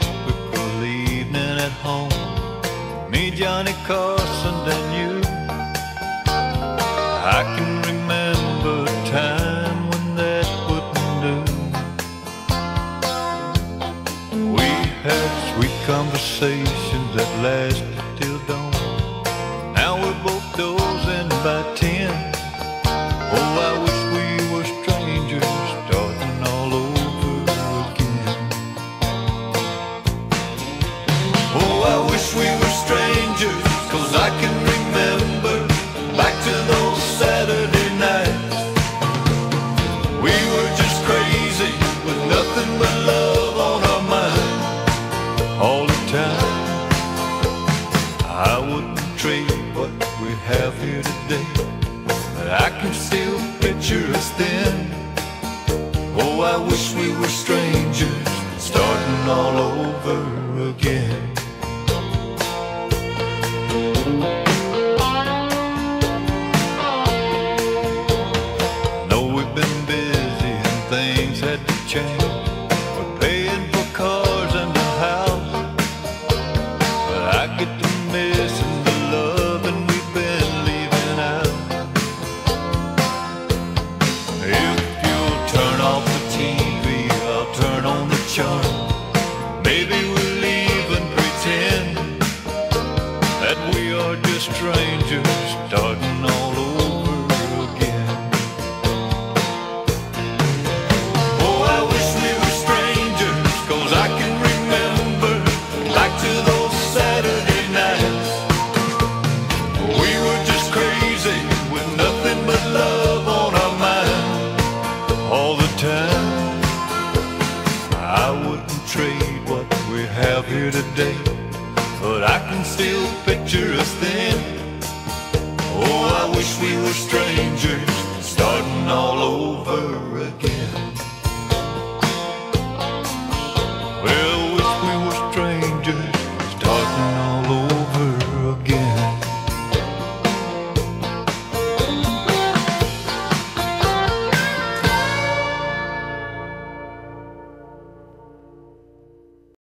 typical evening at home. Me, Johnny Carson, and you. I can remember a time when that wouldn't do. We had sweet conversations that lasted till dawn. Now we're both dozing by 10. Oh, I wish we were strangers starting all over again. Oh, I wish we were strangers, 'cause I can remember back to those Saturday nights. We were just crazy with nothing but love on our mind all the time. I wouldn't trade what we have here today, but I can still picture us then. Oh, I wish we were strangers starting all over again. No, we've been busy and things had to change. We're paying for cars and a house, but I get to missing the love and we've been leaving out. If you'll turn off the TV, I'll turn on the charm. Maybe we'll even pretend that we are just strangers starting all over again. Oh, I wish we were strangers, 'cause I can remember back to those Saturdays. I wouldn't trade what we have here today, but I can still picture us then. Oh, I wish we were strangers.